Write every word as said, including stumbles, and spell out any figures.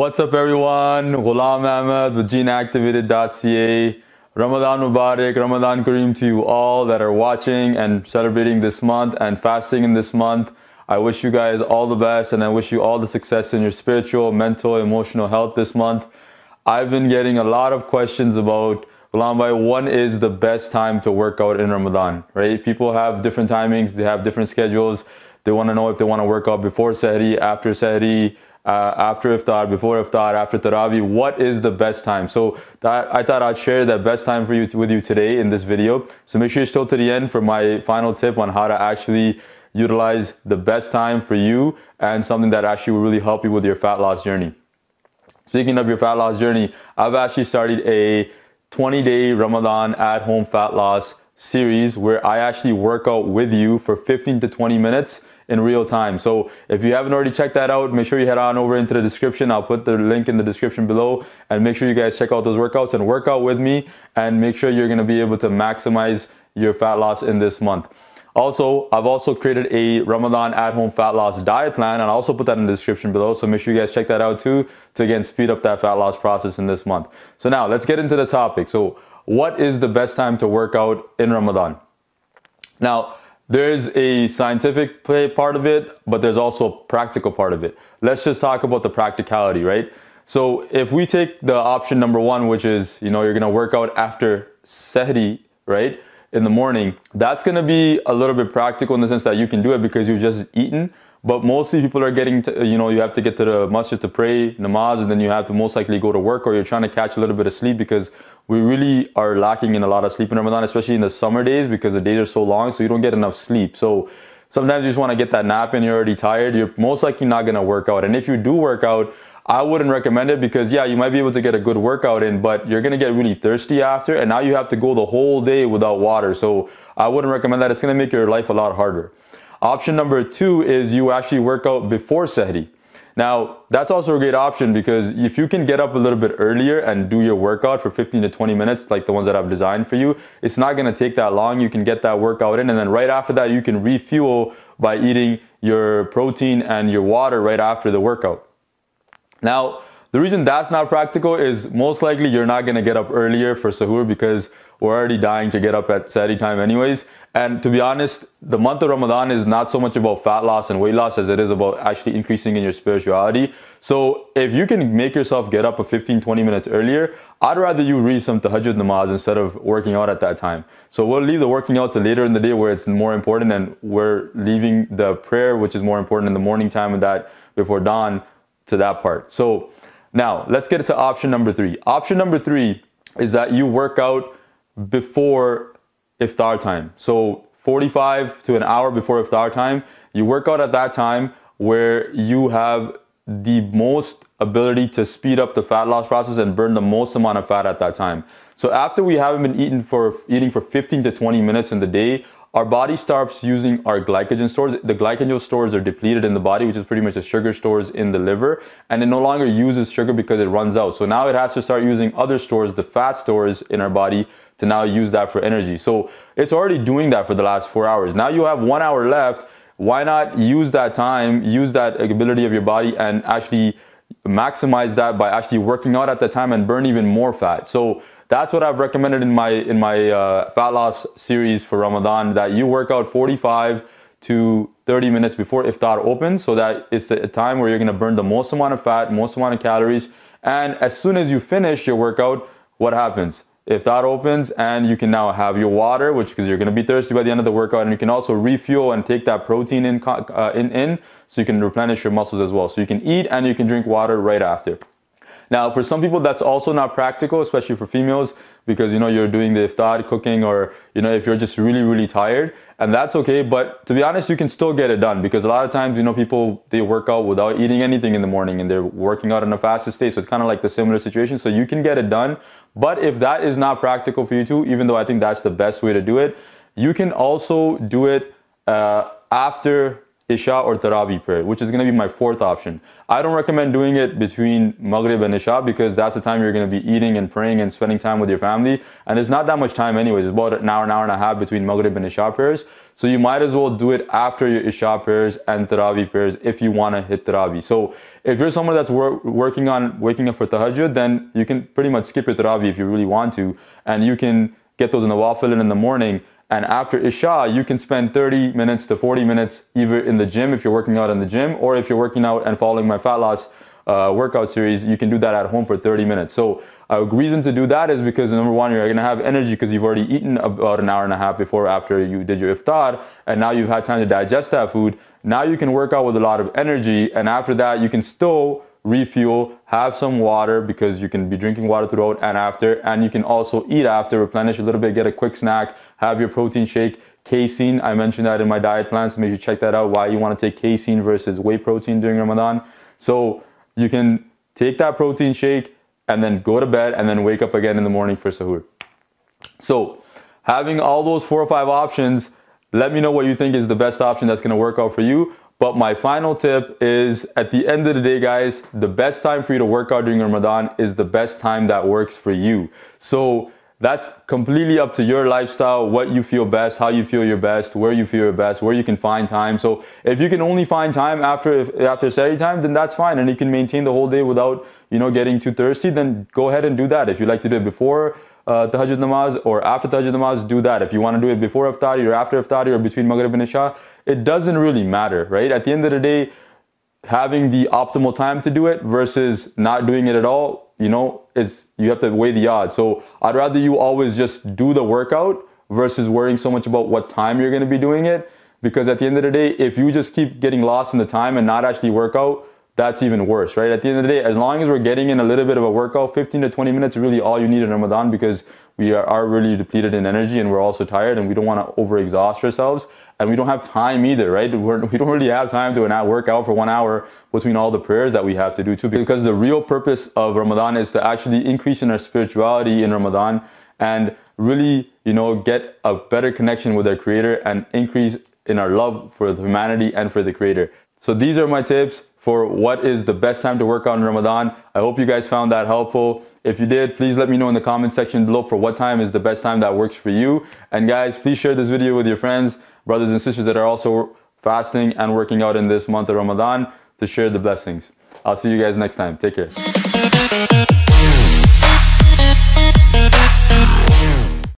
What's up everyone, Ghulam Ahmed with Gene Activated dot C A. Ramadan Mubarak, Ramadan Kareem to you all that are watching and celebrating this month and fasting in this month. I wish you guys all the best and I wish you all the success in your spiritual, mental, emotional health this month. I've been getting a lot of questions about, Ghulam bhai, when is the best time to work out in Ramadan, right? People have different timings, they have different schedules. They want to know if they want to work out before Sehri, after Sehri, Uh, after Iftar, before Iftar, after Taraweeh. What is the best time? So that, I thought I'd share that best time for you to, with you today in this video. So make sure you still to the end for my final tip on how to actually utilize the best time for you and something that actually will really help you with your fat loss journey. Speaking of your fat loss journey, I've actually started a twenty day Ramadan at home fat loss series where I actually work out with you for fifteen to twenty minutes in real time. So if you haven't already checked that out, make sure you head on over into the description. I'll put the link in the description below and make sure you guys check out those workouts and work out with me and make sure you're gonna be able to maximize your fat loss in this month. Also, I've also created a Ramadan at home fat loss diet plan and I'll also put that in the description below. So make sure you guys check that out too to again speed up that fat loss process in this month. So now let's get into the topic. So what is the best time to work out in Ramadan? Now, there's a scientific play part of it, but there's also a practical part of it. Let's just talk about the practicality, right? So if we take the option number one, which is, you know, you're gonna work out after Sehri, right? In the morning, that's gonna be a little bit practical in the sense that you can do it because you've just eaten, but mostly people are getting, to, you know, you have to get to the masjid to pray, namaz, and then you have to most likely go to work or you're trying to catch a little bit of sleep because we really are lacking in a lot of sleep in Ramadan, especially in the summer days because the days are so long, so you don't get enough sleep. So sometimes you just want to get that nap and you're already tired. You're most likely not going to work out. And if you do work out, I wouldn't recommend it because, yeah, you might be able to get a good workout in, but you're going to get really thirsty after. And now you have to go the whole day without water. So I wouldn't recommend that. It's going to make your life a lot harder. Option number two is you actually work out before Sehri. Now, that's also a great option because if you can get up a little bit earlier and do your workout for fifteen to twenty minutes, like the ones that I've designed for you, it's not going to take that long. You can get that workout in and then right after that, you can refuel by eating your protein and your water right after the workout. Now, the reason that's not practical is most likely you're not going to get up earlier for sahur because we're already dying to get up at Sehri time anyways. And to be honest, the month of Ramadan is not so much about fat loss and weight loss as it is about actually increasing in your spirituality. So if you can make yourself get up a fifteen, twenty minutes earlier, I'd rather you read some tahajjud namaz instead of working out at that time. So we'll leave the working out to later in the day where it's more important and we're leaving the prayer, which is more important in the morning time of that before dawn to that part. So now let's get to option number three. Option number three is that you work out before iftar time. So forty-five to an hour before iftar time, you work out at that time where you have the most ability to speed up the fat loss process and burn the most amount of fat at that time. So after we haven't been eating for eating for fifteen to twenty minutes in the day, our body starts using our glycogen stores. The glycogen stores are depleted in the body, which is pretty much the sugar stores in the liver, and it no longer uses sugar because it runs out. So now it has to start using other stores, the fat stores in our body, to now use that for energy. So it's already doing that for the last four hours. Now you have one hour left. Why not use that time, use that ability of your body and actually maximize that by actually working out at the time and burn even more fat. So that's what I've recommended in my in my uh, fat loss series for Ramadan, that you work out forty-five to thirty minutes before iftar opens, so that it's the time where you're going to burn the most amount of fat, most amount of calories. And as soon as you finish your workout, what happens? Iftar opens and you can now have your water, which because you're going to be thirsty by the end of the workout, and you can also refuel and take that protein in, uh, in, in so you can replenish your muscles as well. So you can eat and you can drink water right after. Now, for some people, that's also not practical, especially for females, because, you know, you're doing the iftar cooking or, you know, if you're just really, really tired, and that's okay. But to be honest, you can still get it done because a lot of times, you know, people, they work out without eating anything in the morning and they're working out in a fasted state. So it's kind of like the similar situation. So you can get it done. But if that is not practical for you too, even though I think that's the best way to do it, you can also do it uh, after Isha or Taraweeh prayer, which is going to be my fourth option. I don't recommend doing it between Maghrib and Isha because that's the time you're going to be eating and praying and spending time with your family. And it's not that much time anyways. It's about an hour, an hour and a half between Maghrib and Isha prayers. So you might as well do it after your Isha prayers and Taraweeh prayers if you want to hit Taraweeh. So if you're someone that's wor working on waking up for Tahajjud, then you can pretty much skip your Taraweeh if you really want to. And you can get those Nawafil in the morning. And after Isha, you can spend thirty minutes to forty minutes either in the gym if you're working out in the gym, or if you're working out and following my fat loss uh, workout series, you can do that at home for thirty minutes. So a reason to do that is because, number one, you're going to have energy because you've already eaten about an hour and a half before after you did your Iftar, and now you've had time to digest that food. Now you can work out with a lot of energy, and after that you can still refuel, have some water because you can be drinking water throughout and after, and you can also eat after, replenish a little bit, get a quick snack, have your protein shake, casein. I mentioned that in my diet plan, so make sure you check that out, why you want to take casein versus whey protein during Ramadan. So you can take that protein shake and then go to bed and then wake up again in the morning for sahur. So having all those four or five options, let me know what you think is the best option that's going to work out for you. But my final tip is, at the end of the day, guys, the best time for you to work out during Ramadan is the best time that works for you. So that's completely up to your lifestyle, what you feel best, how you feel your best, where you feel your best, where you can find time. So if you can only find time after after Sehri time, then that's fine, and you can maintain the whole day without, you know, getting too thirsty. Then go ahead and do that. If you like to do it before Uh, Tahajjud Namaz or after Tahajjud Namaz, do that. If you want to do it before Iftari or after Iftari or between Maghrib and Isha, it doesn't really matter, right? At the end of the day, having the optimal time to do it versus not doing it at all, you know, it's, you have to weigh the odds. So I'd rather you always just do the workout versus worrying so much about what time you're going to be doing it, because at the end of the day, if you just keep getting lost in the time and not actually work out, that's even worse, right? At the end of the day, as long as we're getting in a little bit of a workout, fifteen to twenty minutes is really all you need in Ramadan, because we are, are really depleted in energy and we're also tired, and we don't want to overexhaust ourselves, and we don't have time either, right? We're, we don't really have time to not work out for one hour between all the prayers that we have to do too, because the real purpose of Ramadan is to actually increase in our spirituality in Ramadan and really, you know, get a better connection with our Creator and increase in our love for humanity and for the Creator. So these are my tips for what is the best time to work out in Ramadan. I hope you guys found that helpful. If you did, please let me know in the comment section below for what time is the best time that works for you. And guys, please share this video with your friends, brothers and sisters that are also fasting and working out in this month of Ramadan, to share the blessings. I'll see you guys next time. Take care.